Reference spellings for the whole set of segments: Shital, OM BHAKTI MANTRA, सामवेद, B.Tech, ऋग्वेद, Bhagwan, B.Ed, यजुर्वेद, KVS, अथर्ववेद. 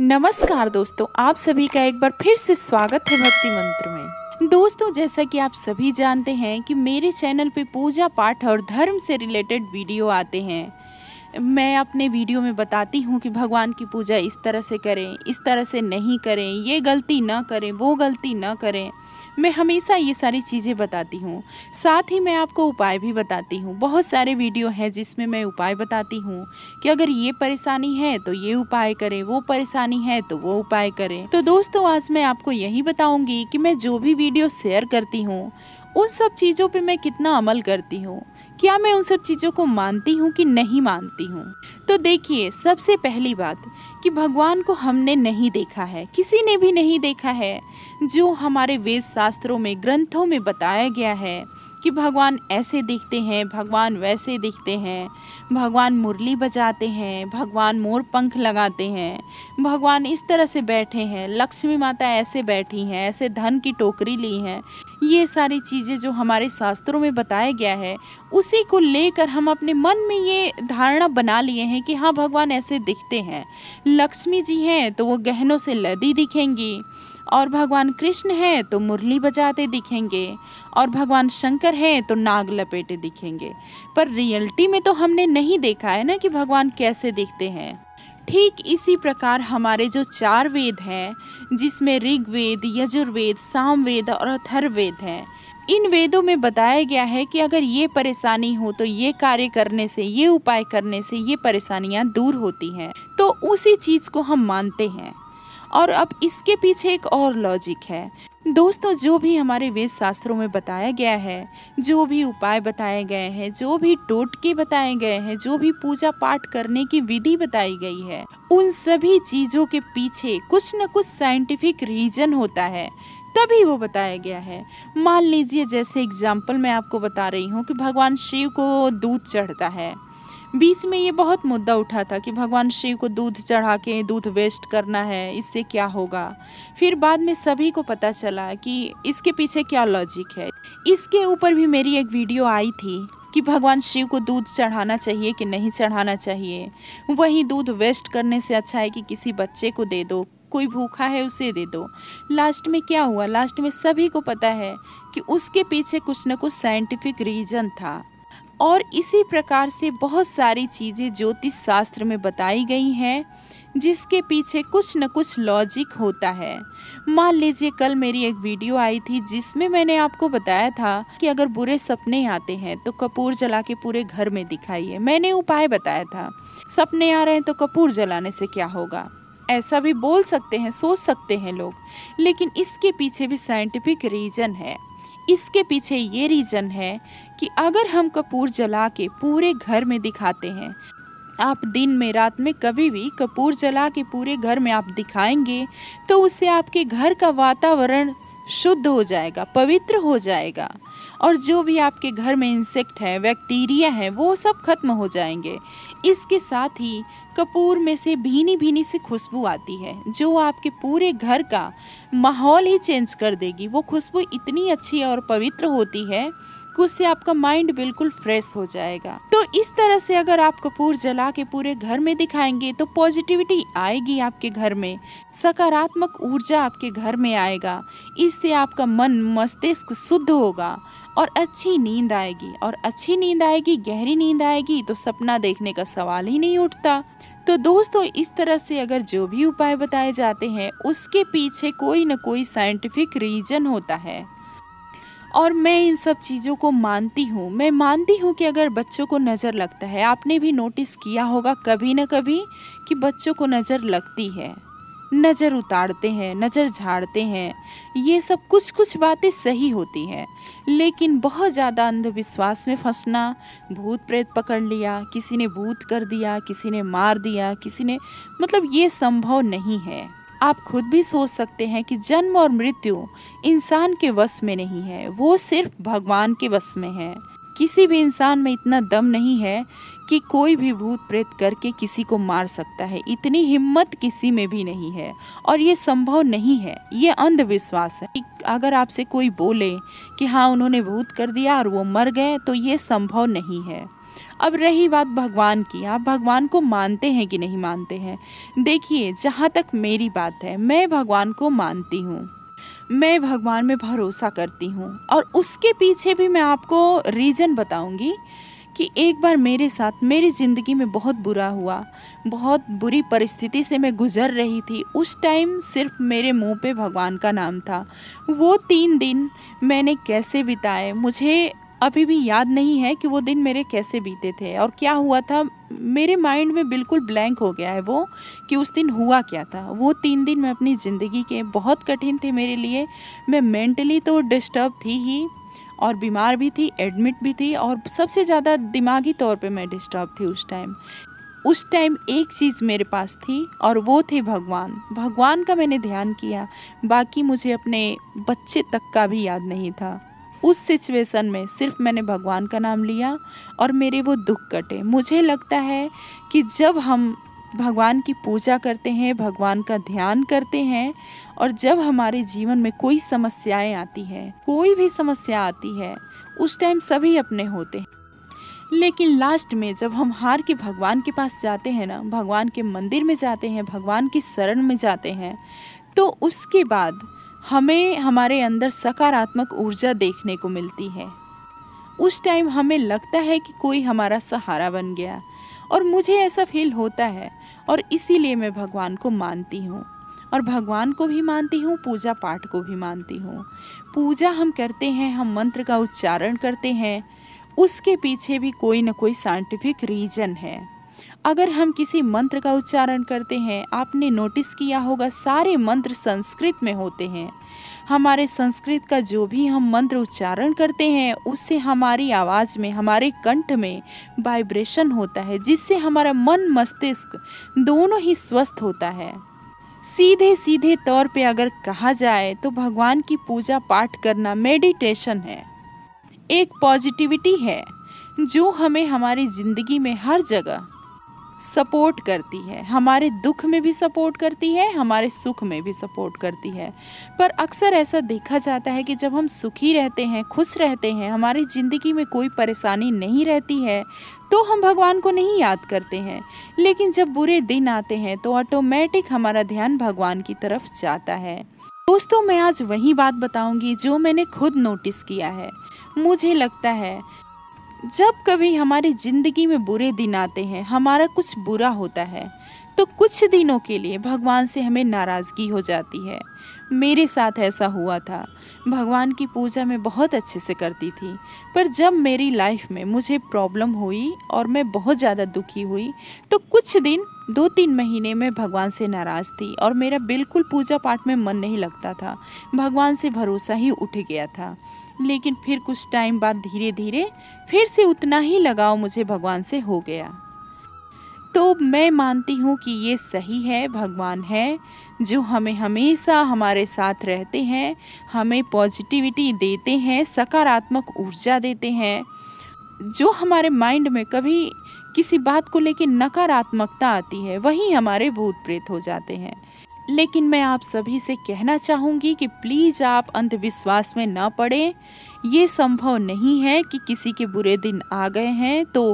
नमस्कार दोस्तों, आप सभी का एक बार फिर से स्वागत है भक्ति मंत्र में। दोस्तों, जैसा कि आप सभी जानते हैं कि मेरे चैनल पे पूजा पाठ और धर्म से रिलेटेड वीडियो आते हैं। मैं अपने वीडियो में बताती हूँ कि भगवान की पूजा इस तरह से करें, इस तरह से नहीं करें, ये गलती ना करें, वो गलती ना करें। मैं हमेशा ये सारी चीज़ें बताती हूँ, साथ ही मैं आपको उपाय भी बताती हूँ। बहुत सारे वीडियो हैं जिसमें मैं उपाय बताती हूँ कि अगर ये परेशानी है तो ये उपाय करें, वो परेशानी है तो वो उपाय करें। तो दोस्तों, आज मैं आपको यही बताऊँगी कि मैं जो भी वीडियो शेयर करती हूँ उन सब चीज़ों पे मैं कितना अमल करती हूँ, क्या मैं उन सब चीज़ों को मानती हूँ कि नहीं मानती हूँ। तो देखिए, सबसे पहली बात कि भगवान को हमने नहीं देखा है, किसी ने भी नहीं देखा है। जो हमारे वेद शास्त्रों में, ग्रंथों में बताया गया है कि भगवान ऐसे दिखते हैं, भगवान वैसे दिखते हैं, भगवान मुरली बजाते हैं, भगवान मोर पंख लगाते हैं, भगवान इस तरह से बैठे हैं, लक्ष्मी माता ऐसे बैठी हैं, ऐसे धन की टोकरी ली हैं। ये सारी चीज़ें जो हमारे शास्त्रों में बताया गया है, उसी को लेकर हम अपने मन में ये धारणा बना लिए हैं कि हाँ, भगवान ऐसे दिखते हैं। लक्ष्मी जी हैं तो वो गहनों से लदी दिखेंगी, और भगवान कृष्ण हैं तो मुरली बजाते दिखेंगे, और भगवान शंकर हैं तो नाग लपेटे दिखेंगे। पर रियलिटी में तो हमने नहीं देखा है ना कि भगवान कैसे दिखते हैं। ठीक इसी प्रकार हमारे जो चार वेद हैं, जिसमें ऋग्वेद, यजुर्वेद, सामवेद और अथर्ववेद हैं, इन वेदों में बताया गया है कि अगर ये परेशानी हो तो ये कार्य करने से, ये उपाय करने से ये परेशानियाँ दूर होती हैं। तो उसी चीज़ को हम मानते हैं। और अब इसके पीछे एक और लॉजिक है। दोस्तों, जो भी हमारे वेद शास्त्रों में बताया गया है, जो भी उपाय बताए गए हैं, जो भी टोटके बताए गए हैं, जो भी पूजा पाठ करने की विधि बताई गई है, उन सभी चीज़ों के पीछे कुछ न कुछ साइंटिफिक रीजन होता है, तभी वो बताया गया है। मान लीजिए, जैसे एग्जाम्पल मैं आपको बता रही हूँ कि भगवान शिव को दूध चढ़ता है। बीच में ये बहुत मुद्दा उठा था कि भगवान शिव को दूध चढ़ा के दूध वेस्ट करना है, इससे क्या होगा। फिर बाद में सभी को पता चला कि इसके पीछे क्या लॉजिक है। इसके ऊपर भी मेरी एक वीडियो आई थी कि भगवान शिव को दूध चढ़ाना चाहिए कि नहीं चढ़ाना चाहिए। वहीं दूध वेस्ट करने से अच्छा है कि किसी बच्चे को दे दो, कोई भूखा है उसे दे दो। लास्ट में क्या हुआ, लास्ट में सभी को पता है कि उसके पीछे कुछ न कुछ साइंटिफिक रीजन था। और इसी प्रकार से बहुत सारी चीज़ें ज्योतिष शास्त्र में बताई गई हैं, जिसके पीछे कुछ न कुछ लॉजिक होता है। मान लीजिए, कल मेरी एक वीडियो आई थी जिसमें मैंने आपको बताया था कि अगर बुरे सपने आते हैं तो कपूर जला के पूरे घर में दिखाइए। मैंने उपाय बताया था, सपने आ रहे हैं तो कपूर जलाने से क्या होगा। ऐसा भी बोल सकते हैं, सोच सकते हैं लोग, लेकिन इसके पीछे भी साइंटिफिक रीजन है। इसके पीछे ये रीज़न है कि अगर हम कपूर जला के पूरे घर में दिखाते हैं, आप दिन में, रात में कभी भी कपूर जला के पूरे घर में आप दिखाएंगे तो उससे आपके घर का वातावरण शुद्ध हो जाएगा, पवित्र हो जाएगा, और जो भी आपके घर में इंसेक्ट है, बैक्टीरिया है, वो सब खत्म हो जाएंगे। इसके साथ ही कपूर में से भीनी भीनी सी खुशबू आती है, जो आपके पूरे घर का माहौल ही चेंज कर देगी। वो खुशबू इतनी अच्छी और पवित्र होती है कि उससे आपका माइंड बिल्कुल फ्रेश हो जाएगा। तो इस तरह से अगर आप कपूर जला के पूरे घर में दिखाएंगे तो पॉजिटिविटी आएगी आपके घर में, सकारात्मक ऊर्जा आपके घर में आएगा। इससे आपका मन, मस्तिष्क शुद्ध होगा और अच्छी नींद आएगी, और अच्छी नींद आएगी, गहरी नींद आएगी, तो सपना देखने का सवाल ही नहीं उठता। तो दोस्तों, इस तरह से अगर जो भी उपाय बताए जाते हैं उसके पीछे कोई न कोई साइंटिफिक रीजन होता है। और मैं इन सब चीज़ों को मानती हूँ। मैं मानती हूँ कि अगर बच्चों को नज़र लगता है, आपने भी नोटिस किया होगा कभी ना कभी कि बच्चों को नज़र लगती है, नज़र उतारते हैं, नज़र झाड़ते हैं, ये सब कुछ कुछ बातें सही होती हैं। लेकिन बहुत ज़्यादा अंधविश्वास में फंसना, भूत प्रेत पकड़ लिया, किसी ने भूत कर दिया, किसी ने मार दिया, किसी ने, मतलब ये संभव नहीं है। आप खुद भी सोच सकते हैं कि जन्म और मृत्यु इंसान के वश में नहीं है, वो सिर्फ भगवान के वश में है। किसी भी इंसान में इतना दम नहीं है कि कोई भी भूत प्रेत करके किसी को मार सकता है, इतनी हिम्मत किसी में भी नहीं है, और ये संभव नहीं है, ये अंधविश्वास है। अगर आपसे कोई बोले कि हाँ, उन्होंने भूत कर दिया और वो मर गए, तो ये संभव नहीं है। अब रही बात भगवान की, आप भगवान को मानते हैं कि नहीं मानते हैं। देखिए, जहाँ तक मेरी बात है, मैं भगवान को मानती हूँ, मैं भगवान में भरोसा करती हूँ, और उसके पीछे भी मैं आपको रीज़न बताऊँगी कि एक बार मेरे साथ मेरी ज़िंदगी में बहुत बुरा हुआ, बहुत बुरी परिस्थिति से मैं गुज़र रही थी। उस टाइम सिर्फ मेरे मुंह पे भगवान का नाम था। वो 3 दिन मैंने कैसे बिताए, मुझे अभी भी याद नहीं है कि वो दिन मेरे कैसे बीते थे और क्या हुआ था। मेरे माइंड में बिल्कुल ब्लैंक हो गया है वो कि उस दिन हुआ क्या था। वो 3 दिन मैं अपनी ज़िंदगी के बहुत कठिन थे मेरे लिए। मैं मेंटली तो डिस्टर्ब थी ही, और बीमार भी थी, एडमिट भी थी, और सबसे ज़्यादा दिमागी तौर पे मैं डिस्टर्ब थी उस टाइम। एक चीज़ मेरे पास थी और वो थे भगवान। भगवान का मैंने ध्यान किया, बाकी मुझे अपने बच्चे तक का भी याद नहीं था। उस सिचुएशन में सिर्फ मैंने भगवान का नाम लिया और मेरे वो दुख कटे। मुझे लगता है कि जब हम भगवान की पूजा करते हैं, भगवान का ध्यान करते हैं, और जब हमारे जीवन में कोई समस्याएं आती है, कोई भी समस्या आती है, उस टाइम सभी अपने होते हैं, लेकिन लास्ट में जब हम हार के भगवान के पास जाते हैं ना, भगवान के मंदिर में जाते हैं, भगवान की शरण में जाते हैं, तो उसके बाद हमें हमारे अंदर सकारात्मक ऊर्जा देखने को मिलती है। उस टाइम हमें लगता है कि कोई हमारा सहारा बन गया, और मुझे ऐसा फील होता है, और इसीलिए मैं भगवान को मानती हूँ, और भगवान को भी मानती हूँ, पूजा पाठ को भी मानती हूँ। पूजा हम करते हैं, हम मंत्र का उच्चारण करते हैं, उसके पीछे भी कोई ना कोई साइंटिफिक रीज़न है। अगर हम किसी मंत्र का उच्चारण करते हैं, आपने नोटिस किया होगा सारे मंत्र संस्कृत में होते हैं। हमारे संस्कृत का जो भी हम मंत्र उच्चारण करते हैं, उससे हमारी आवाज़ में, हमारे कंठ में वाइब्रेशन होता है, जिससे हमारा मन, मस्तिष्क दोनों ही स्वस्थ होता है। सीधे सीधे तौर पे अगर कहा जाए तो भगवान की पूजा पाठ करना मेडिटेशन है, एक पॉजिटिविटी है जो हमें हमारी ज़िंदगी में हर जगह सपोर्ट करती है। हमारे दुख में भी सपोर्ट करती है, हमारे सुख में भी सपोर्ट करती है। पर अक्सर ऐसा देखा जाता है कि जब हम सुखी रहते हैं, खुश रहते हैं, हमारी ज़िंदगी में कोई परेशानी नहीं रहती है, तो हम भगवान को नहीं याद करते हैं। लेकिन जब बुरे दिन आते हैं तो ऑटोमेटिक हमारा ध्यान भगवान की तरफ जाता है। दोस्तों, मैं आज वही बात बताऊँगी जो मैंने खुद नोटिस किया है। मुझे लगता है जब कभी हमारी ज़िंदगी में बुरे दिन आते हैं, हमारा कुछ बुरा होता है, तो कुछ दिनों के लिए भगवान से हमें नाराज़गी हो जाती है। मेरे साथ ऐसा हुआ था। भगवान की पूजा मैं बहुत अच्छे से करती थी, पर जब मेरी लाइफ में मुझे प्रॉब्लम हुई और मैं बहुत ज़्यादा दुखी हुई, तो कुछ दिन, 2-3 महीने में भगवान से नाराज़ थी, और मेरा बिल्कुल पूजा पाठ में मन नहीं लगता था। भगवान से भरोसा ही उठ गया था। लेकिन फिर कुछ टाइम बाद धीरे धीरे फिर से उतना ही लगाव मुझे भगवान से हो गया। तो मैं मानती हूँ कि ये सही है, भगवान है जो हमें हमेशा हमारे साथ रहते हैं, हमें पॉजिटिविटी देते हैं, सकारात्मक ऊर्जा देते हैं। जो हमारे माइंड में कभी किसी बात को लेकर नकारात्मकता आती है, वही हमारे भूत प्रेत हो जाते हैं। लेकिन मैं आप सभी से कहना चाहूँगी कि प्लीज़ आप अंधविश्वास में ना पड़ें। ये संभव नहीं है कि किसी के बुरे दिन आ गए हैं तो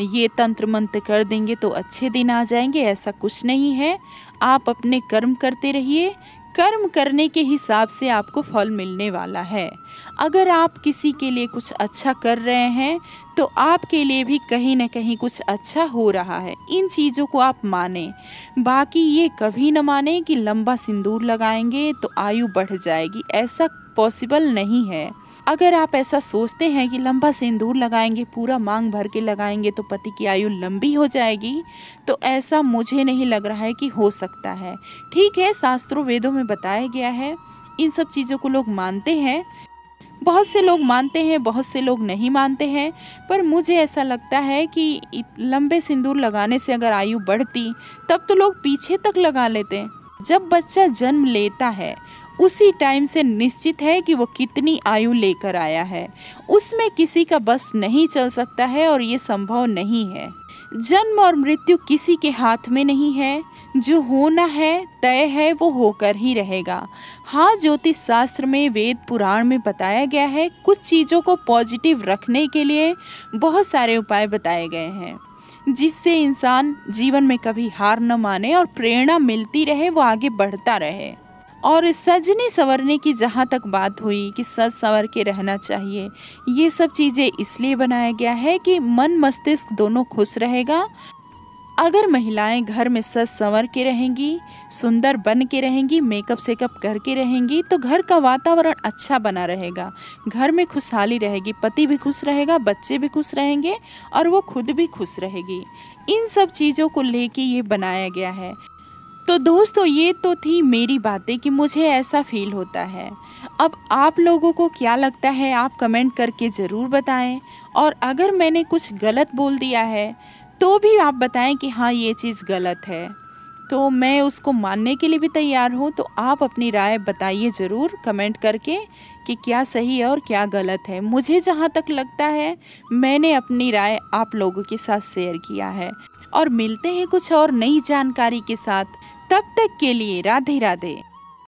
ये तंत्र मंत्र कर देंगे तो अच्छे दिन आ जाएंगे, ऐसा कुछ नहीं है। आप अपने कर्म करते रहिए, कर्म करने के हिसाब से आपको फल मिलने वाला है। अगर आप किसी के लिए कुछ अच्छा कर रहे हैं तो आपके लिए भी कहीं ना कहीं कुछ अच्छा हो रहा है। इन चीज़ों को आप माने, बाकी ये कभी ना माने कि लंबा सिंदूर लगाएंगे तो आयु बढ़ जाएगी, ऐसा पॉसिबल नहीं है। अगर आप ऐसा सोचते हैं कि लंबा सिंदूर लगाएंगे, पूरा मांग भर के लगाएंगे तो पति की आयु लंबी हो जाएगी, तो ऐसा मुझे नहीं लग रहा है कि हो सकता है। ठीक है, शास्त्रों वेदों में बताया गया है, इन सब चीज़ों को लोग मानते हैं, बहुत से लोग मानते हैं, बहुत से लोग नहीं मानते हैं। पर मुझे ऐसा लगता है कि लंबे सिंदूर लगाने से अगर आयु बढ़ती, तब तो लोग पीछे तक लगा लेते। जब बच्चा जन्म लेता है, उसी टाइम से निश्चित है कि वो कितनी आयु लेकर आया है, उसमें किसी का बस नहीं चल सकता है, और ये संभव नहीं है। जन्म और मृत्यु किसी के हाथ में नहीं है, जो होना है तय है वो होकर ही रहेगा। हाँ, ज्योतिष शास्त्र में, वेद पुराण में बताया गया है, कुछ चीज़ों को पॉजिटिव रखने के लिए बहुत सारे उपाय बताए गए हैं जिससे इंसान जीवन में कभी हार न माने और प्रेरणा मिलती रहे, वो आगे बढ़ता रहे। और सजने संवरने की जहाँ तक बात हुई कि सज संवर के रहना चाहिए, ये सब चीज़ें इसलिए बनाया गया है कि मन मस्तिष्क दोनों खुश रहेगा। अगर महिलाएं घर में सज संवर के रहेंगी, सुंदर बन के रहेंगी, मेकअप सेकअप करके रहेंगी, तो घर का वातावरण अच्छा बना रहेगा, घर में खुशहाली रहेगी, पति भी खुश रहेगा, बच्चे भी खुश रहेंगे और वो खुद भी खुश रहेगी। इन सब चीज़ों को लेके ये बनाया गया है। तो दोस्तों, ये तो थी मेरी बातें कि मुझे ऐसा फील होता है। अब आप लोगों को क्या लगता है, आप कमेंट करके ज़रूर बताएं। और अगर मैंने कुछ गलत बोल दिया है तो भी आप बताएं कि हाँ ये चीज़ गलत है, तो मैं उसको मानने के लिए भी तैयार हूँ। तो आप अपनी राय बताइए ज़रूर कमेंट करके कि क्या सही है और क्या गलत है। मुझे जहाँ तक लगता है मैंने अपनी राय आप लोगों के साथ शेयर किया है। और मिलते हैं कुछ और नई जानकारी के साथ, तब तक के लिए राधे राधे।